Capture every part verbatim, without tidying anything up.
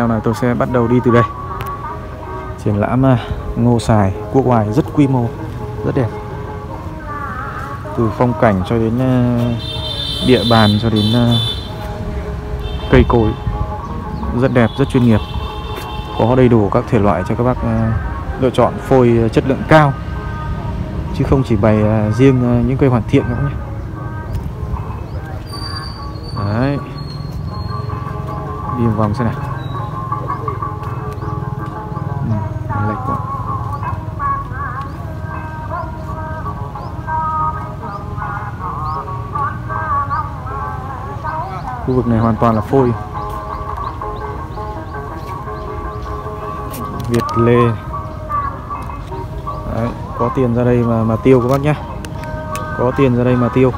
em là tôi sẽ bắt đầu đi từ đây. Triển lãm ngô xài quốc ngoài rất quy mô, rất đẹp, từ phong cảnh cho đến địa bàn cho đến cây cối, rất đẹp, rất chuyên nghiệp, có đầy đủ các thể loại cho các bác lựa chọn phôi chất lượng cao, chứ không chỉ bày riêng những cây hoàn thiện nữa nhé. Đấy, đi vòng xem này. Ừ, lệch quá. Khu vực này hoàn toàn là phôi Việt Lê. Đấy, có tiền ra đây mà mà tiêu các bác nhá. Có tiền ra đây mà tiêu.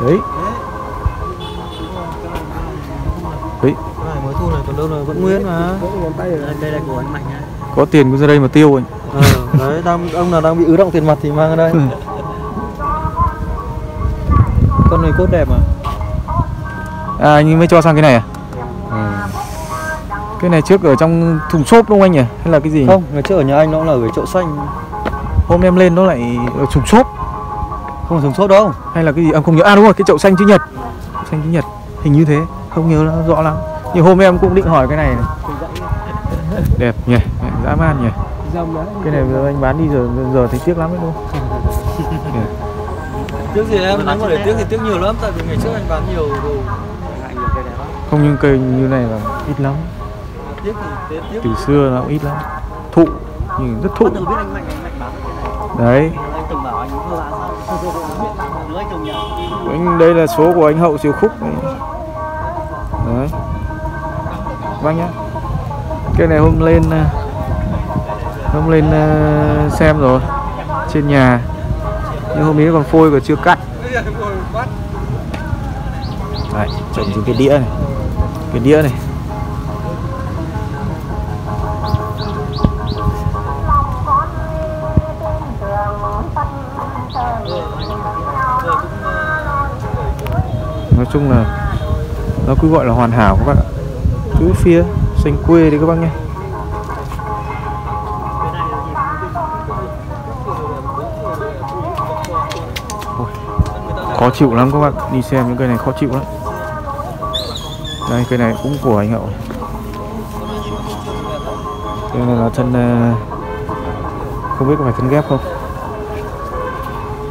Đấy. Đấy. Này mới thu này còn đâu là vẫn nguyên mà. Đây là của anh Mạnh á. Có tiền cứ ra đây mà tiêu rồi. Ờ, đấy, đang ông nào đang bị ứ động tiền mặt thì mang ra đây. Ừ. Con này cốt đẹp mà. À anh ấy mới cho sang cái này à? Ừ. Cái này trước ở trong thùng xốp đúng không anh nhỉ? Hay là cái gì? Không, ngày trước ở nhà anh nó là ở chậu xanh. Hôm em lên nó lại ở thùng xốp. Không thùng xốp đâu, hay là cái gì em không nhớ. À đúng rồi, cái chậu xanh chữ nhật, xanh chữ nhật hình như thế, không nhớ rõ lắm. Nhưng hôm em cũng định hỏi cái này, này. Đẹp nhỉ, dã man nhỉ. Cái này giờ anh bán đi giờ giờ thấy tiếc lắm đấy đúng không? Tiếc gì em nói mà để tiếc thì tiếc nhiều lắm, tại vì ngày trước anh bán nhiều đồ, không những cây như này là ít lắm. Từ xưa nó cũng ít lắm, thụ nhưng rất thụ. Đấy. Anh đây là số của anh Hậu Siêu Khúc này. Đấy. Bác nhá. Cái này hôm lên hôm lên xem rồi trên nhà, nhưng hôm ấy còn phôi còn chưa cắt. Đấy, trồng trên cái đĩa này, cái đĩa này. Nói chung là nó cứ gọi là hoàn hảo các bạn ạ. Cứ phía xanh quê đấy các bác nhé. Ôi, khó chịu lắm các bạn, đi xem những cây này khó chịu lắm. Đây cây này cũng của anh Hậu. Cây này là thân, không biết có phải thân ghép không.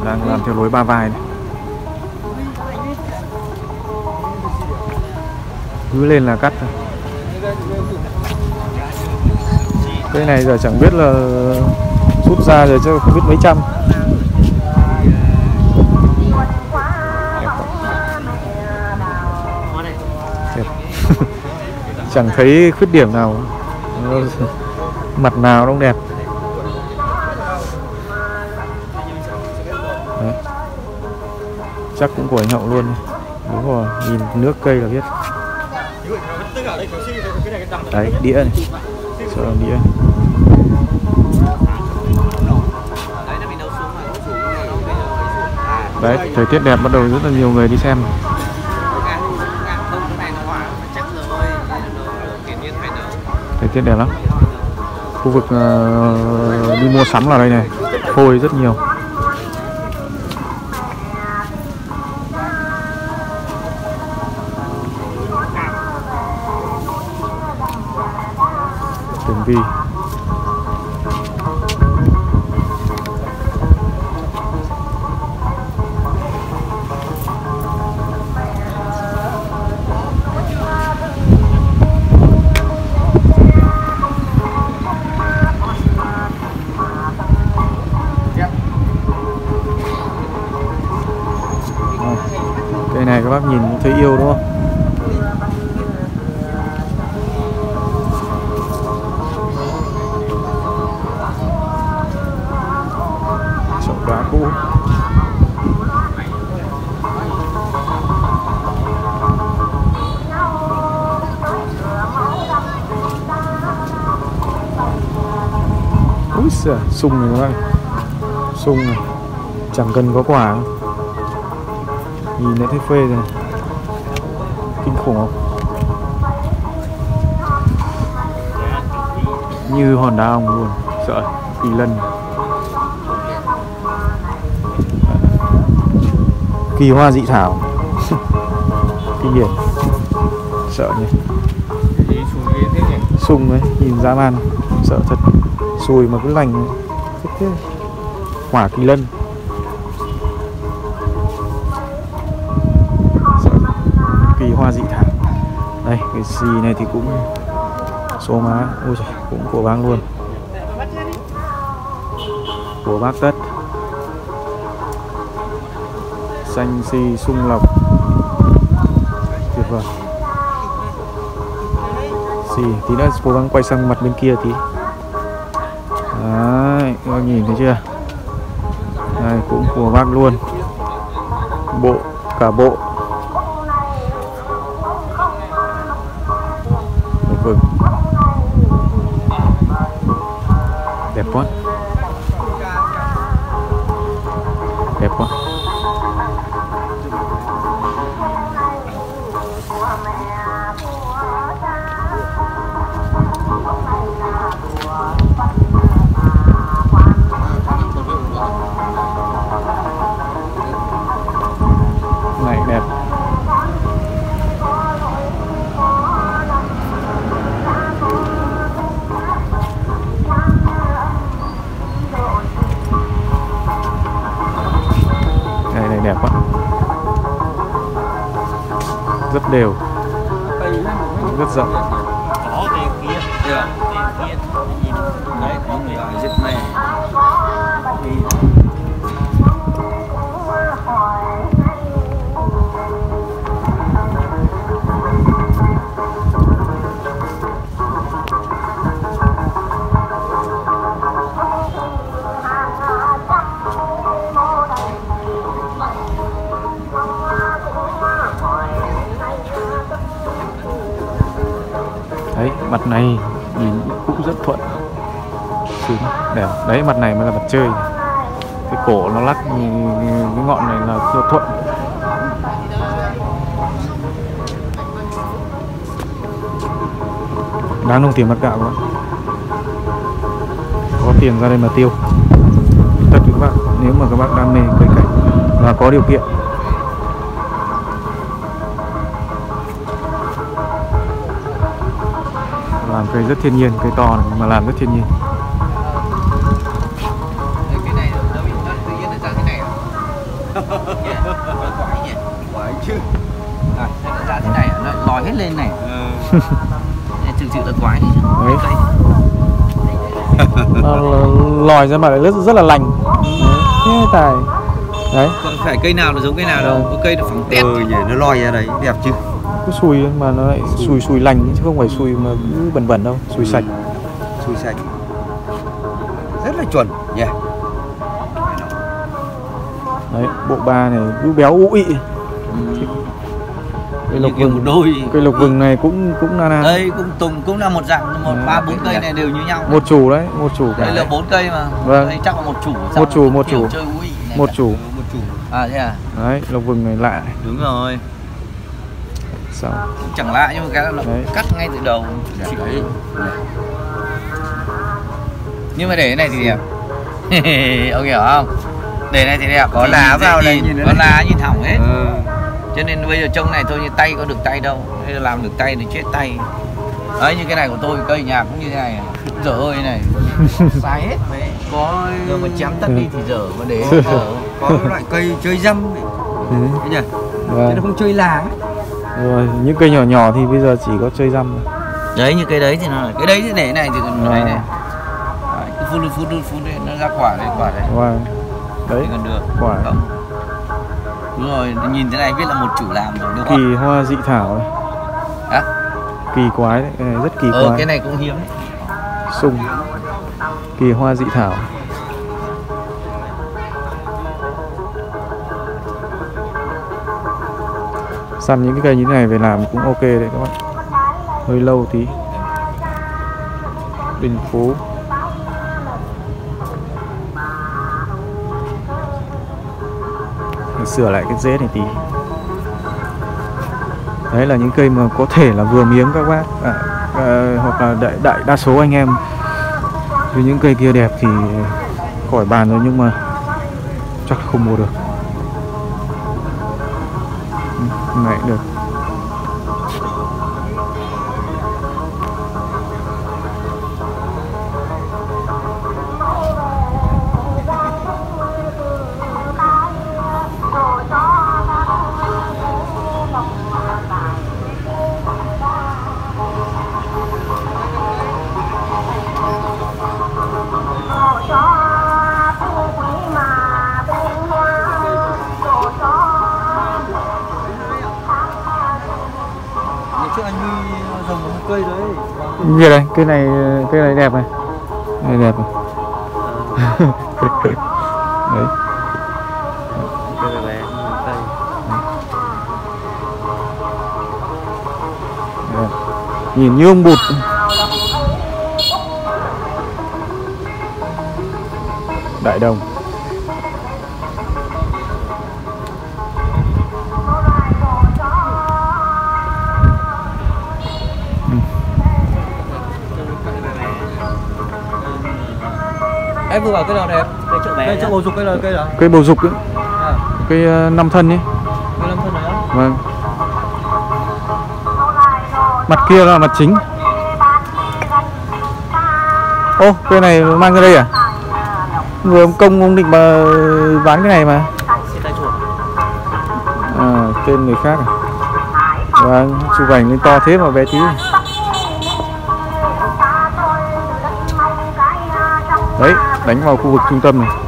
Đang làm theo lối ba vai này. Cứ lên là cắt thôi. Cái này giờ chẳng biết là rút ra rồi chứ không biết mấy trăm. Chẳng thấy khuyết điểm nào, mặt nào cũng đẹp. Đấy. Chắc cũng của anh Hậu luôn. Đúng rồi, nhìn nước cây là biết. Đấy, đĩa này, sợ làm đĩa. Đấy, thời tiết đẹp bắt đầu rất là nhiều người đi xem. Thời tiết đẹp lắm. Khu vực uh, đi mua sắm là đây này, phôi rất nhiều. Vì cây này các bác nhìn thấy yêu đúng không? Úi sung này các bạn, sung này, chẳng cần có quả, nhìn đã thấy phê rồi, kinh khủng không? Như hòn đá ông luôn, sợ kỳ lân kỳ hoa dị thảo kinh điển, sợ nhỉ, sung đấy, nhìn dã man sợ thật, sùi mà cứ lành thế. Quả kỳ lân sợ. Kỳ hoa dị thảo đây, cái xì này thì cũng số má, ôi trời, cũng của bác luôn, của bác Tất. Xanh xi sung lọc tuyệt vời. Xì tí nữa cố gắng quay sang mặt bên kia tí. Đấy, các bạn nhìn thấy chưa, đây cũng của bác luôn, bộ cả bộ vực. Đẹp quá, đẹp quá. Này đẹp. Đẹp quá, rất đều, rất rộng. Có cái kia, được, cái kia, nhìn đấy, có người hỏi rất mê. Đấy, mặt này nhìn cũng rất thuận. Sướng, đẹp. Đấy, mặt này mới là mặt chơi. Cái cổ nó lắc, cái ngọn này là thuận. Đáng đồng tiền mặt gạo quá. Có tiền ra đây mà tiêu. Thật các bạn, nếu mà các bạn đam mê cây cảnh và có điều kiện. Làm cây rất thiên nhiên, cây to này mà làm rất thiên nhiên. Cái này nó bị mất tự nhiên ra cái này quái chứ. Này, nó ra thế này, nó lòi hết lên này. Thực sự là quái đấy chứ. Lòi ra mà lại rất, rất là lành. Thế tài. Đấy. Còn phải cây nào nó giống cây nào đâu, có cây nó phẳng tét. Ừ nhỉ, nó lòi ra đấy, đẹp chứ. Cứ sùi mà nó lại sùi sùi lành chứ không phải sùi mà cứ bẩn bẩn đâu, sùi sạch, sùi sạch rất là chuẩn nhỉ. Yeah. Đấy, bộ ba này cứ béo ụ ị. Ừ. Cây lộc vừng đôi, cây lộc vừng này cũng cũng là đây cũng tùng cũng là một dạng, một ba bốn cây này đều như nhau đấy. Một chủ đấy, một chủ cả đây là bốn cây mà. Vâng, đây chắc là một chủ, một chủ một chủ một chủ một chủ à, thế à. Đấy, lộc vừng này lạ, đúng rồi. Sao? Chẳng lạ, nhưng mà cái là cắt ngay từ đầu. Đấy. Nhưng mà để cái này thì đẹp. Ông hiểu không? Để này thì đẹp, có nhìn lá vào đây, có lá nhìn hỏng hết. Ừ. Cho nên bây giờ trông này thôi, như tay có được tay đâu, bây giờ làm được tay thì chết tay. Đấy, như cái này của tôi, cây nhà cũng như thế này. Dở ơi này, sai hết. Đấy. Có rồi mà chém tắt đi thì dở, mà để dở. Có loại cây chơi dâm này. Thế nhỉ? Chứ nó không chơi lá. Rồi, những cây nhỏ nhỏ thì bây giờ chỉ có chơi răm. Đấy, như cây đấy thì nó cái đấy thì để này thì còn này này. Cứ phun phun phun phun đấy, nó ra quả này, quả này. Wow. Đấy, còn được. Quả. Không. Đúng rồi, nhìn thế này biết là một chủ làm rồi được. Kỳ hoa dị thảo này. Hả? Kỳ quái đấy, cái này rất kỳ ờ, quái. Cái này cũng hiếm đấy. Sung. Kỳ hoa dị thảo. Xăm những cái cây như thế này về làm cũng ok đấy các bạn. Hơi lâu tí. Đường phố sửa lại cái rễ này tí. Đấy là những cây mà có thể là vừa miếng các bác à, à, hoặc là đại, đại đa số anh em. Vì những cây kia đẹp thì khỏi bàn rồi, nhưng mà chắc không mua được. Này được. Cây đấy. Như đây, cây này cây này đẹp này. Này đẹp này. Đấy. Cây này bé, cây. Nhìn như ông bụt. Đại đồng. Em vừa bảo cây nào đẹp? Cây chậu bé. Cây chậu bầu dục, cây là cây đó. Cây bầu dục ấy. À. Cây năm thân ấy. Cây năm thân đấy á? Vâng. Mặt kia là mặt chính. Ô, cây này mang ra đây à? Người ông Công ông định mà bán cái này mà. À, tên người khác à? Vâng, chụp ảnh lên to thế mà bé tí. Đấy, đánh vào khu vực trung tâm này.